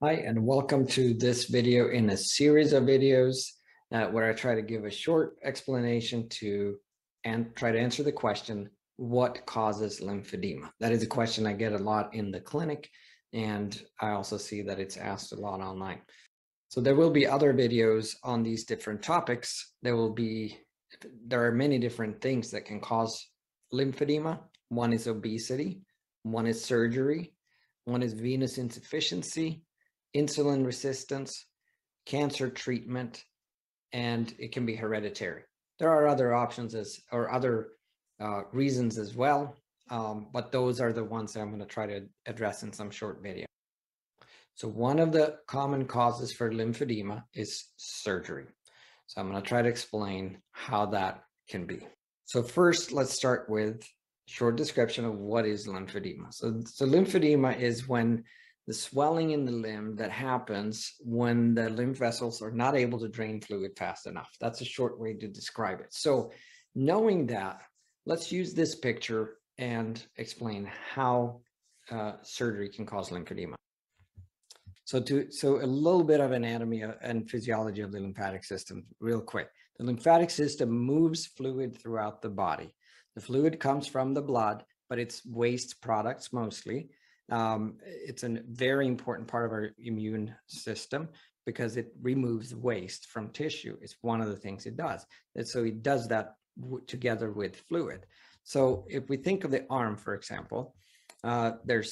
Hi, and welcome to this video in a series of videos where I try to give a short explanation and try to answer the question, what causes lymphedema? That is a question I get a lot in the clinic, and I also see that it's asked a lot online. So there will be other videos on these different topics. There are many different things that can cause lymphedema. One is obesity, one is surgery, one is venous insufficiency, insulin resistance, cancer treatment, and it can be hereditary. There are other options or other reasons as well, but those are the ones that I'm going to try to address in some short video. So one of the common causes for lymphedema is surgery. So I'm going to try to explain how that can be. So first, let's start with a short description of what is lymphedema. So lymphedema is when the swelling in the limb that happens when the lymph vessels are not able to drain fluid fast enough. That's a short way to describe it. So knowing that, let's use this picture and explain how surgery can cause lymphedema. So a little bit of anatomy and physiology of the lymphatic system real quick. The lymphatic system moves fluid throughout the body. The fluid comes from the blood, but it's waste products mostly. It's a very important part of our immune system because it removes waste from tissue. It's one of the things it does. And so it does that together with fluid. So if we think of the arm, for example, there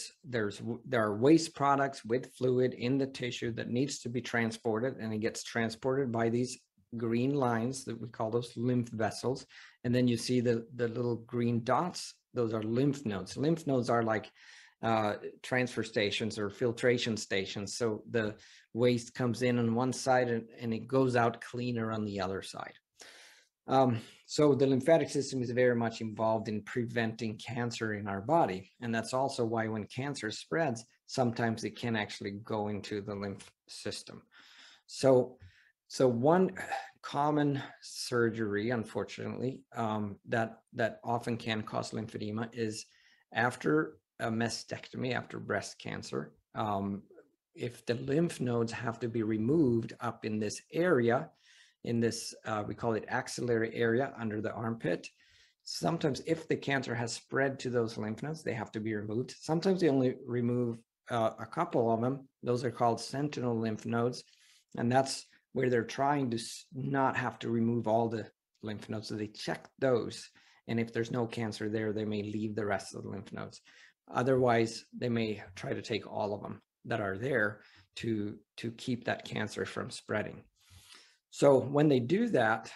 are waste products with fluid in the tissue that needs to be transported, and it gets transported by these green lines that we call those lymph vessels. And then you see the little green dots. Those are lymph nodes. Lymph nodes are like transfer stations or filtration stations. So the waste comes in on one side and it goes out cleaner on the other side. So the lymphatic system is very much involved in preventing cancer in our body. And that's also why when cancer spreads, sometimes it can actually go into the lymph system. So one common surgery, unfortunately, that often can cause lymphedema is after a mastectomy, after breast cancer. If the lymph nodes have to be removed up in this area, in this, we call it axillary area under the armpit. Sometimes if the cancer has spread to those lymph nodes, they have to be removed. Sometimes they only remove a couple of them. Those are called sentinel lymph nodes. And that's where they're trying to not have to remove all the lymph nodes. So they check those. And if there's no cancer there, they may leave the rest of the lymph nodes. Otherwise, they may try to take all of them that are there to keep that cancer from spreading. So when they do that,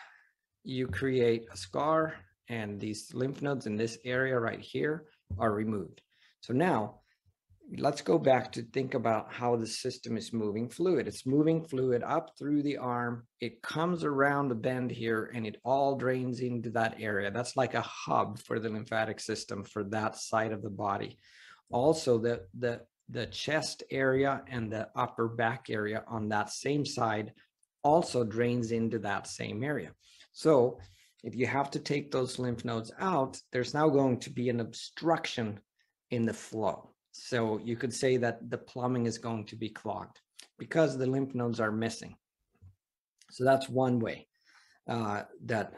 you create a scar, and these lymph nodes in this area right here are removed. So now let's go back to think about how the system is moving fluid. It's moving fluid up through the arm. It comes around the bend here and it all drains into that area. That's like a hub for the lymphatic system for that side of the body. Also the chest area and the upper back area on that same side also drains into that same area. So if you have to take those lymph nodes out, there's now going to be an obstruction in the flow. So you could say that the plumbing is going to be clogged because the lymph nodes are missing. So that's one way that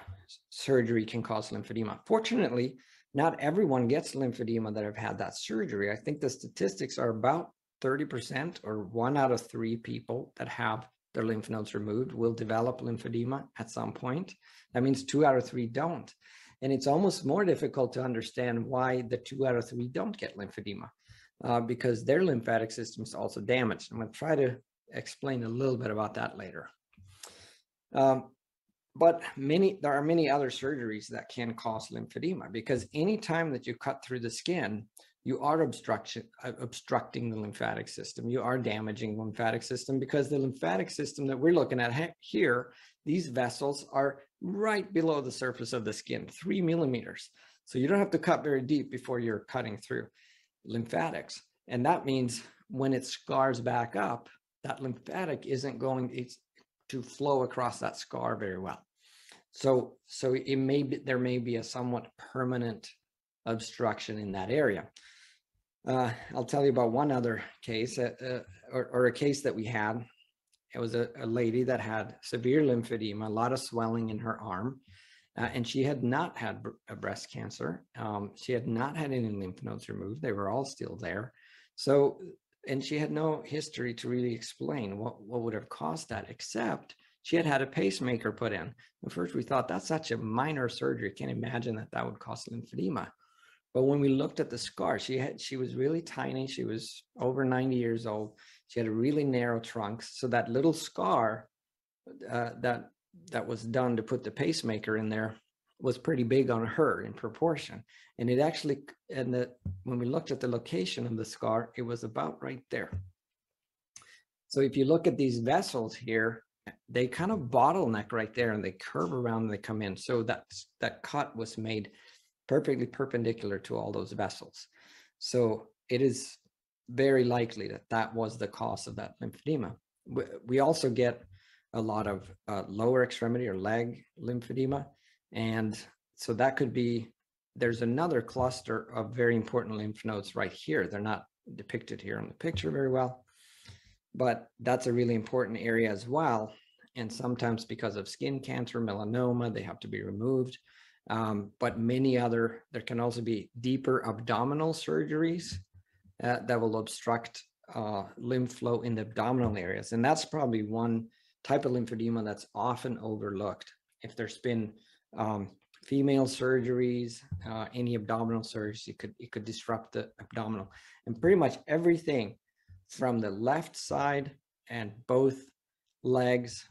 surgery can cause lymphedema. Fortunately, not everyone gets lymphedema that have had that surgery. I think the statistics are about 30% or 1 out of 3 people that have their lymph nodes removed will develop lymphedema at some point. That means 2 out of 3 don't. And it's almost more difficult to understand why the 2 out of 3 don't get lymphedema. Because their lymphatic system is also damaged. I'm going to try to explain a little bit about that later. But there are many other surgeries that can cause lymphedema, because any time that you cut through the skin, you are obstructing the lymphatic system. You are damaging the lymphatic system, because the lymphatic system that we're looking at here, these vessels are right below the surface of the skin, 3 millimeters. So you don't have to cut very deep before you're cutting through lymphatics. And that means when it scars back up, that lymphatic isn't going to flow across that scar very well. So it may be, there may be a somewhat permanent obstruction in that area. I'll tell you about one other case, or a case that we had. It was a lady that had severe lymphedema, a lot of swelling in her arm, and she had not had a breast cancer. She had not had any lymph nodes removed. They were all still there. So, and she had no history to really explain what would have caused that, except she had had a pacemaker put in. At first we thought that's such a minor surgery. Can't imagine that that would cause lymphedema. But when we looked at the scar, she was really tiny. She was over 90 years old. She had a really narrow trunk. So that little scar that was done to put the pacemaker in there was pretty big on her in proportion. And it actually, when we looked at the location of the scar, it was about right there. So if you look at these vessels here, they kind of bottleneck right there and they curve around and they come in. So that cut was made perfectly perpendicular to all those vessels. So it is very likely that that was the cause of that lymphedema. We also get a lot of lower extremity or leg lymphedema. And so that could be, there's another cluster of very important lymph nodes right here. They're not depicted here on the picture very well, but that's a really important area as well. And sometimes because of skin cancer, melanoma, they have to be removed. But there can also be deeper abdominal surgeries that will obstruct lymph flow in the abdominal areas. And that's probably one type of lymphedema that's often overlooked. If there's been female surgeries, any abdominal surgery, it could disrupt the abdominal. And pretty much everything from the left side and both legs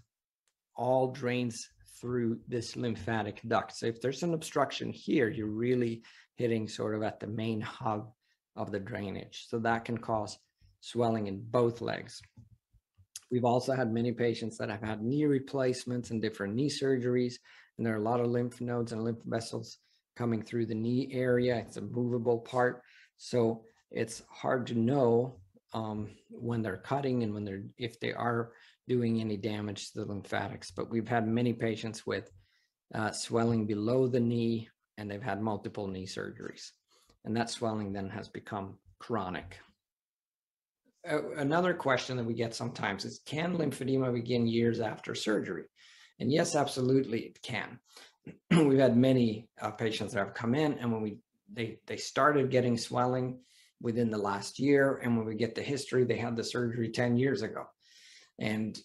all drains through this lymphatic duct. So if there's an obstruction here, you're really hitting sort of at the main hub of the drainage. So that can cause swelling in both legs. We've also had many patients that have had knee replacements and different knee surgeries. And there are a lot of lymph nodes and lymph vessels coming through the knee area. It's a movable part. So it's hard to know when they're cutting and if they are doing any damage to the lymphatics. But we've had many patients with swelling below the knee, and they've had multiple knee surgeries. And that swelling then has become chronic. Another question that we get sometimes is, can lymphedema begin years after surgery? And yes, absolutely it can. We've had many patients that have come in, and when they started getting swelling within the last year, and when we get the history, they had the surgery 10 years ago. And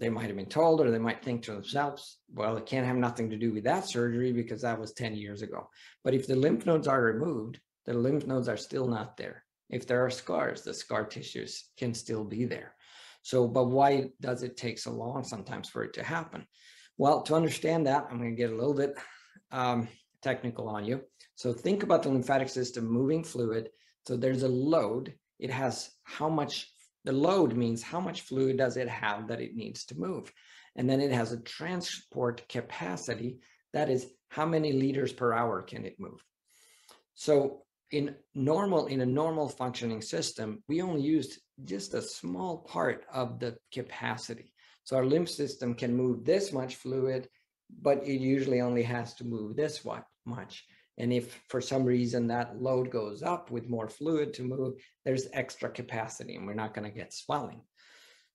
they might have been told, or they might think to themselves, well, it can't have nothing to do with that surgery because that was 10 years ago. But if the lymph nodes are removed, the lymph nodes are still not there. If there are scars, the scar tissues can still be there. So, but why does it take so long sometimes for it to happen? Well, to understand that, I'm going to get a little bit technical on you. So think about the lymphatic system moving fluid. So there's a load. It has how much, the load means how much fluid does it have that it needs to move. And then it has a transport capacity. That is, how many liters per hour can it move? So in a normal functioning system, we only used just a small part of the capacity. So our lymph system can move this much fluid, but it usually only has to move this much. And if for some reason that load goes up with more fluid to move, there's extra capacity and we're not going to get swelling.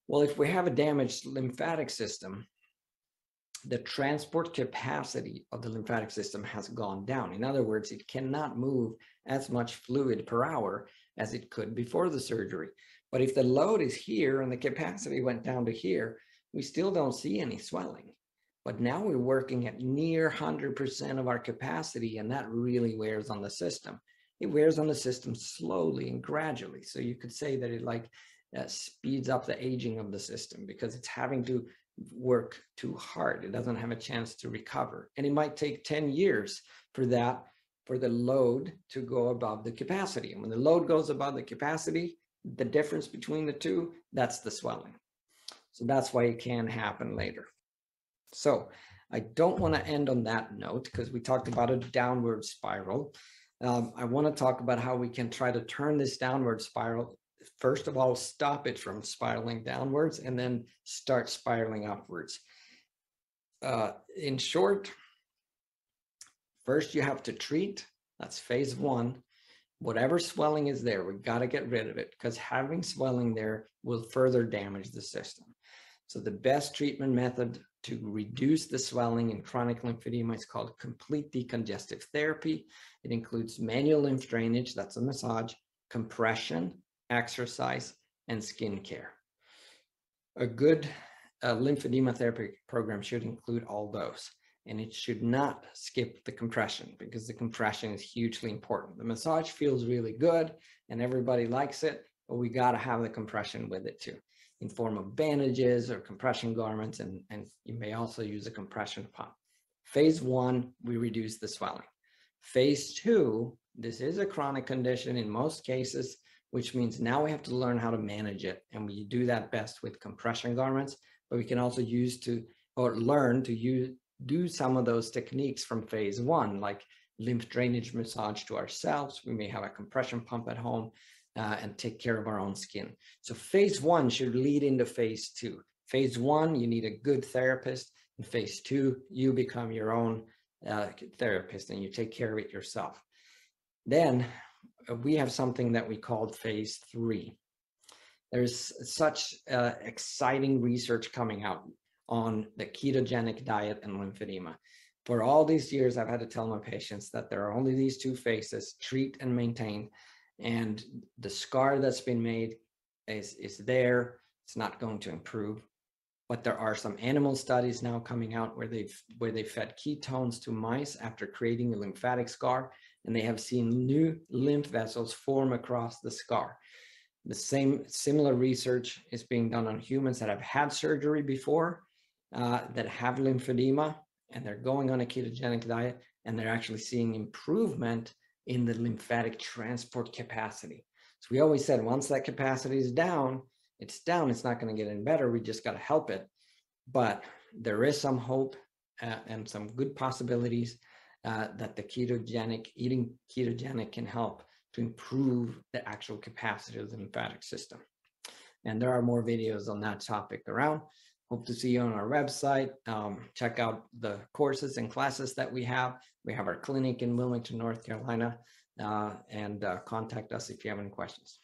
Well, if we have a damaged lymphatic system, the transport capacity of the lymphatic system has gone down. In other words, it cannot move as much fluid per hour as it could before the surgery. But if the load is here and the capacity went down to here, we still don't see any swelling. But now we're working at near 100% of our capacity, and that really wears on the system. It wears on the system slowly and gradually. So you could say that it speeds up the aging of the system because it's having to work too hard. It doesn't have a chance to recover. And it might take 10 years for the load to go above the capacity. And when the load goes above the capacity, the difference between the two, that's the swelling. So that's why it can happen later. So I don't want to end on that note because we talked about a downward spiral. I want to talk about how we can try to turn this downward spiral. First of all, stop it from spiraling downwards and then start spiraling upwards. In short, first you have to treat. That's phase one. whatever swelling is there, we've got to get rid of it, because having swelling there will further damage the system. So the best treatment method to reduce the swelling in chronic lymphedema is called complete decongestive therapy. It includes manual lymph drainage, that's a massage, compression, exercise, and skin care. A good lymphedema therapy program should include all those, and it should not skip the compression, because the compression is hugely important. The massage feels really good and everybody likes it, but we got to have the compression with it too, in form of bandages or compression garments, and you may also use a compression pump. Phase one, we reduce the swelling. Phase two, this is a chronic condition in most cases, which means now we have to learn how to manage it, and we do that best with compression garments, but we can also use to, or learn to use, do some of those techniques from phase one, like lymph drainage massage to ourselves. We may have a compression pump at home and take care of our own skin. So phase one should lead into phase two. Phase one, you need a good therapist. In phase two, you become your own therapist and you take care of it yourself. Then we have something that we called phase three. There's such exciting research coming out on the ketogenic diet and lymphedema. For all these years, I've had to tell my patients that there are only these two phases, treat and maintain, and the scar that's been made is there. It's not going to improve, but there are some animal studies now coming out where they fed ketones to mice after creating a lymphatic scar, and they have seen new lymph vessels form across the scar. The similar research is being done on humans that have had surgery before, that have lymphedema, and they're going on a ketogenic diet, and they're actually seeing improvement in the lymphatic transport capacity. So we always said, once that capacity is down, it's not going to get any better. We just got to help it. But there is some hope and some good possibilities that the eating ketogenic can help to improve the actual capacity of the lymphatic system. And there are more videos on that topic around. Hope to see you on our website. Check out the courses and classes that we have. We have our clinic in Wilmington, North Carolina, and contact us if you have any questions.